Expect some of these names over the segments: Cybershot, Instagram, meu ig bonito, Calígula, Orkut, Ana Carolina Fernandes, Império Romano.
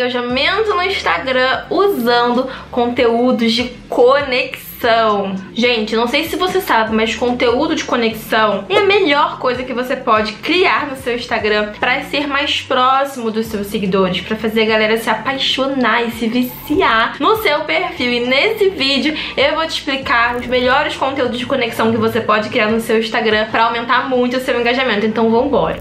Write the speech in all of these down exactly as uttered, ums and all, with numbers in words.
engajamento no Instagram usando conteúdos de conexão. Gente, não sei se você sabe, mas conteúdo de conexão é a melhor coisa que você pode criar no seu Instagram para ser mais próximo dos seus seguidores, para fazer a galera se apaixonar e se viciar no seu perfil. E nesse vídeo eu vou te explicar os melhores conteúdos de conexão que você pode criar no seu Instagram para aumentar muito o seu engajamento. Então vambora!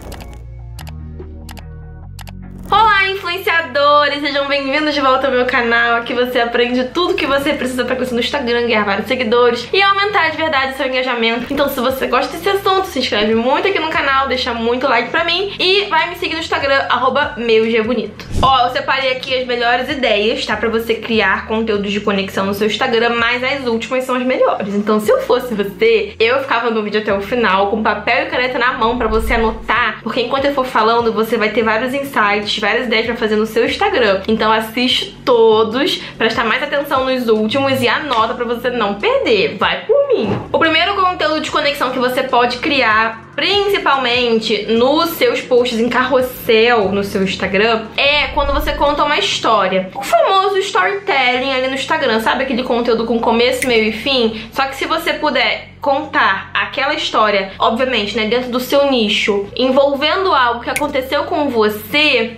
Olá, influenciadores! Sejam bem-vindos de volta ao meu canal. Aqui você aprende tudo que você precisa pra crescer no Instagram, ganhar vários seguidores e aumentar de verdade o seu engajamento. Então, se você gosta desse assunto, se inscreve muito aqui no canal, deixa muito like pra mim e vai me seguir no Instagram, arroba meugébonito. Ó, eu separei aqui as melhores ideias, tá? Pra você criar conteúdos de conexão no seu Instagram, mas as últimas são as melhores. Então, se eu fosse você, eu ficava no vídeo até o final com papel e caneta na mão pra você anotar, porque enquanto eu for falando, você vai ter vários insights, várias ideias pra fazer no seu Instagram. Então assiste todos, presta mais atenção nos últimos e anota pra você não perder. Vai por mim. O primeiro conteúdo de conexão que você pode criar, principalmente nos seus posts em carrossel no seu Instagram, é quando você conta uma história. O famoso storytelling ali no Instagram, sabe? Aquele conteúdo com começo, meio e fim. Só que se você puder contar aquela história, obviamente, né, dentro do seu nicho, envolvendo algo que aconteceu com você,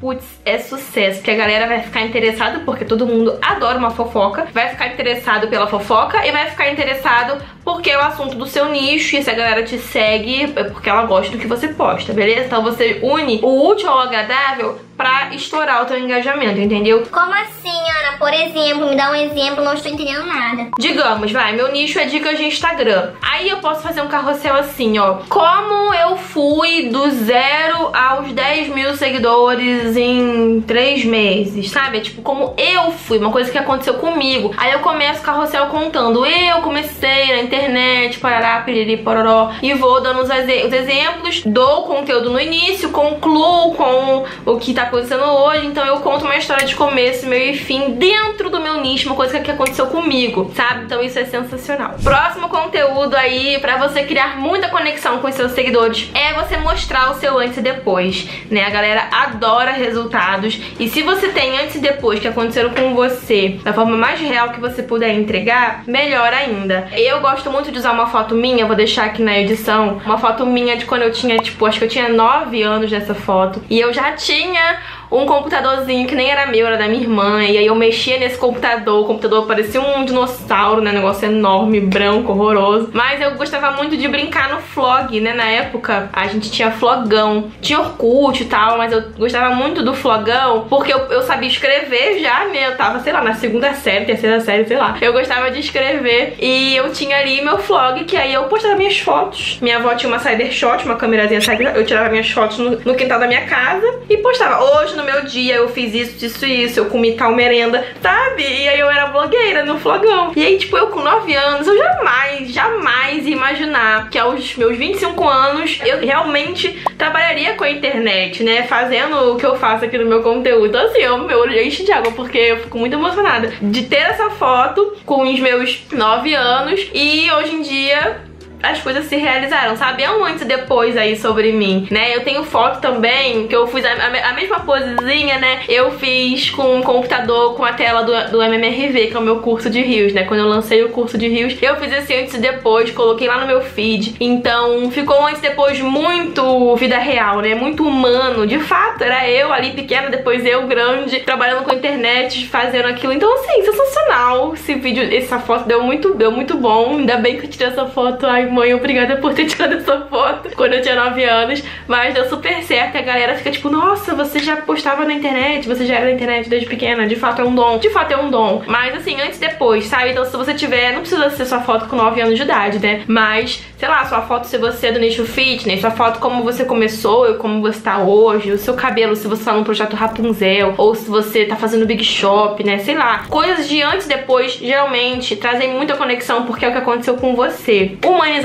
putz, é sucesso, porque a galera vai ficar interessada, porque todo mundo adora uma fofoca, vai ficar interessado pela fofoca e vai ficar interessado porque é o assunto do seu nicho, e se a galera te segue é porque ela gosta do que você posta, beleza? Então você une o útil ao agradável pra estourar o teu engajamento, entendeu? Como assim, Ana? Por exemplo, me dá um exemplo, não estou entendendo nada. Digamos, vai, meu nicho é dicas de Instagram. Aí eu posso fazer um carrossel assim, ó. Como eu fui do zero aos dez mil seguidores em três meses, sabe? É tipo, como eu fui, uma coisa que aconteceu comigo. Aí eu começo o carrossel contando. Eu comecei na internet, parará, piriri, pororó, e vou dando os, os exemplos, dou o conteúdo no início, concluo com o que tá acontecendo hoje. Então eu conto uma história de começo, meio e fim dentro do meu nicho, uma coisa que aconteceu comigo, sabe? Então isso é sensacional. Próximo conteúdo aí pra você criar muita conexão com os seus seguidores é você mostrar o seu antes e depois, né? A galera adora resultados, e se você tem antes e depois que aconteceram com você da forma mais real que você puder entregar, melhor ainda. Eu gosto muito de usar uma foto minha, vou deixar aqui na edição, uma foto minha de quando eu tinha, tipo, acho que eu tinha nove anos nessa foto, e eu já tinha um computadorzinho que nem era meu, era da minha irmã. E aí eu mexia nesse computador, o computador parecia um dinossauro, né? Um negócio enorme, branco, horroroso. Mas eu gostava muito de brincar no flog, né? Na época a gente tinha flogão, tinha Orkut e tal, mas eu gostava muito do flogão porque eu, eu sabia escrever já, né? Eu tava, sei lá, na segunda série, terceira série, sei lá. Eu gostava de escrever e eu tinha ali meu flog, que aí eu postava minhas fotos. Minha avó tinha uma Cybershot, uma câmerazinha Cybershot. Eu tirava minhas fotos no, no quintal da minha casa e postava. Hoje no meu dia eu fiz isso, isso e isso, eu comi tal merenda, sabe? E aí eu era blogueira no flogão. E aí, tipo, eu com nove anos, eu jamais, jamais ia imaginar que aos meus vinte e cinco anos eu realmente trabalharia com a internet, né? Fazendo o que eu faço aqui no meu conteúdo. Então, assim, eu, meu olho enche de água, porque eu fico muito emocionada de ter essa foto com os meus nove anos e hoje em dia as coisas se realizaram, sabe? É um antes e depois aí sobre mim, né? Eu tenho foto também que eu fiz a, a, a mesma posezinha, né? Eu fiz com um computador com a tela do, do M M R V, que é o meu curso de rios, né? Quando eu lancei o curso de rios, eu fiz esse antes e depois, coloquei lá no meu feed. Então ficou um antes e depois muito vida real, né? Muito humano. De fato, era eu ali pequena, depois eu grande, trabalhando com a internet, fazendo aquilo. Então, assim, sensacional. Esse vídeo, essa foto deu muito, deu muito bom. Ainda bem que eu tirei essa foto. Ai, mãe, obrigada por ter tirado essa foto quando eu tinha nove anos, mas deu super certo. A galera fica tipo, nossa, você já postava na internet, você já era na internet desde pequena. De fato é um dom, de fato é um dom. Mas assim, antes e depois, sabe? Então se você tiver, não precisa ser sua foto com nove anos de idade, né? Mas, sei lá, sua foto se você é do nicho fitness, sua foto como você começou e como você tá hoje, o seu cabelo, se você tá num projeto Rapunzel, ou se você tá fazendo Big Shop, né? Sei lá, coisas de antes e depois geralmente trazem muita conexão, porque é o que aconteceu com você. Humanização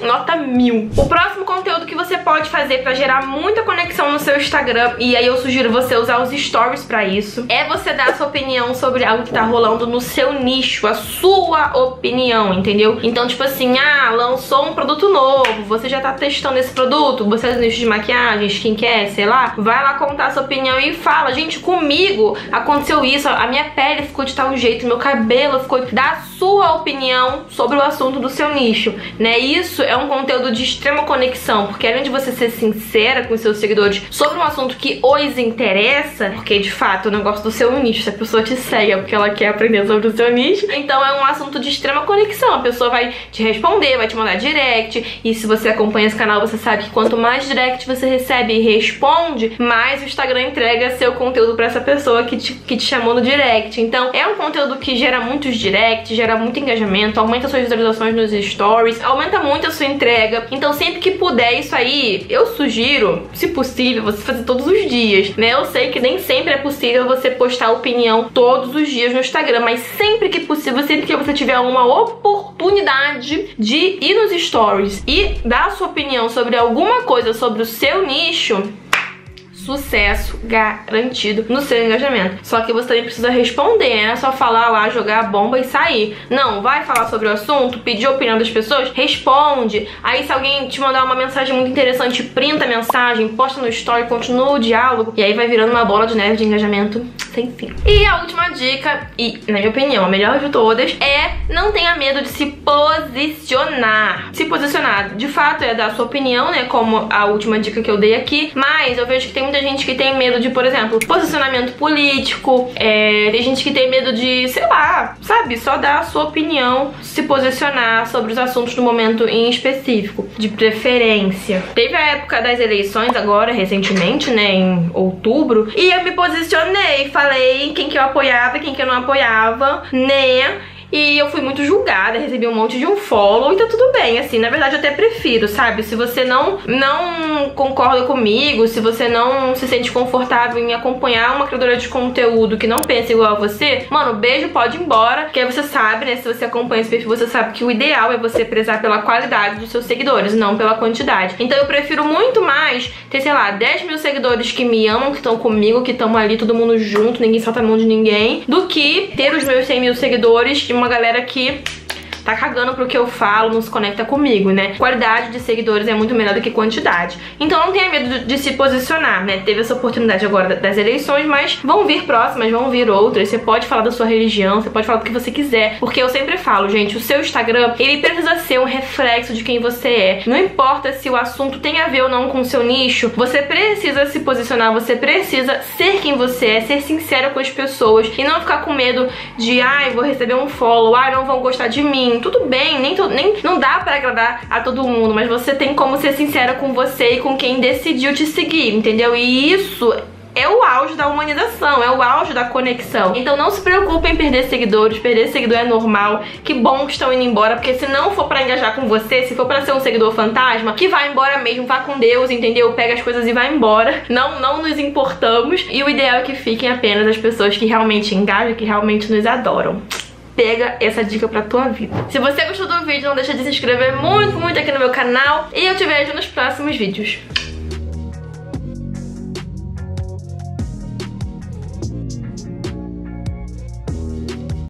nota mil. O próximo conteúdo que você pode fazer pra gerar muita conexão no seu Instagram, e aí eu sugiro você usar os stories pra isso, é você dar a sua opinião sobre algo que tá rolando no seu nicho, a sua opinião, entendeu? Então tipo assim, ah, lançou um produto novo, você já tá testando esse produto, você é do nicho de maquiagem, skincare, sei lá, vai lá contar a sua opinião e fala, gente, comigo aconteceu isso, a minha pele ficou de tal jeito, meu cabelo ficou... Dá a sua opinião sobre o assunto do seu nicho, né? Isso é um conteúdo de extrema conexão, porque além de você ser sincera com seus seguidores sobre um assunto que os interessa, porque de fato o negócio do seu nicho, se a pessoa te segue é porque ela quer aprender sobre o seu nicho, então é um assunto de extrema conexão, a pessoa vai te responder, vai te mandar direct, e se você acompanha esse canal, você sabe que quanto mais direct você recebe e responde, mais o Instagram entrega seu conteúdo pra essa pessoa que te, que te chamou no direct. Então é um conteúdo que gera muitos directs, gera muito engajamento, aumenta suas visualizações nos stories, aumenta muito a sua entrega. Então sempre que puder isso aí, eu sugiro, se possível, você fazer todos os dias, né? Eu sei que nem sempre é possível você postar opinião todos os dias no Instagram, mas sempre que possível, sempre que você tiver uma oportunidade de ir nos stories e dar a sua opinião sobre alguma coisa sobre o seu nicho, sucesso garantido no seu engajamento. Só que você também precisa responder, né? Não é só falar lá, jogar a bomba e sair. Não, vai falar sobre o assunto, pedir a opinião das pessoas, responde. Aí se alguém te mandar uma mensagem muito interessante, printa a mensagem, posta no story, continua o diálogo, e aí vai virando uma bola de neve de engajamento sem fim. E a última dica, e na minha opinião a melhor de todas, é não tenha medo de se posicionar. Se posicionar, de fato, é dar a sua opinião, né? Como a última dica que eu dei aqui, mas eu vejo que tem muita gente que tem medo de, por exemplo, posicionamento político, é, tem gente que tem medo de, sei lá, sabe, só dar a sua opinião, se posicionar sobre os assuntos do momento em específico, de preferência. Teve a época das eleições agora, recentemente, né, em outubro, e eu me posicionei, falei quem que eu apoiava, quem que eu não apoiava, né, e eu fui muito julgada, recebi um monte de um follow, então tudo bem, assim, na verdade eu até prefiro, sabe? Se você não, não concorda comigo, se você não se sente confortável em acompanhar uma criadora de conteúdo que não pensa igual a você, mano, beijo, pode ir embora, que aí você sabe, né, se você acompanha esse perfil, você sabe que o ideal é você prezar pela qualidade dos seus seguidores, não pela quantidade. Então eu prefiro muito mais ter, sei lá, dez mil seguidores que me amam, que estão comigo, que estão ali, todo mundo junto, ninguém solta a mão de ninguém, do que ter os meus cem mil seguidores, uma galera que tá cagando pro que eu falo, não se conecta comigo, né? Qualidade de seguidores é muito melhor do que quantidade. Então não tenha medo de se posicionar, né? Teve essa oportunidade agora das eleições, mas vão vir próximas, vão vir outras. Você pode falar da sua religião, você pode falar do que você quiser, porque eu sempre falo, gente, o seu Instagram, ele precisa ser um reflexo de quem você é. Não importa se o assunto tem a ver ou não com o seu nicho, você precisa se posicionar, você precisa ser quem você é, ser sincero com as pessoas e não ficar com medo de, ai, ah, vou receber um follow, ai, ah, não vão gostar de mim. Tudo bem, nem, to, nem não dá pra agradar a todo mundo, mas você tem como ser sincera com você e com quem decidiu te seguir, entendeu? E isso é o auge da humanização, é o auge da conexão. Então não se preocupe em perder seguidores, perder seguidor é normal, que bom que estão indo embora, porque se não for pra engajar com você, se for pra ser um seguidor fantasma, que vai embora mesmo, vá com Deus, entendeu? Pega as coisas e vai embora, não, não nos importamos, e o ideal é que fiquem apenas as pessoas que realmente engajam, que realmente nos adoram. Pega essa dica pra tua vida. Se você gostou do vídeo, não deixa de se inscrever muito, muito aqui no meu canal. E eu te vejo nos próximos vídeos.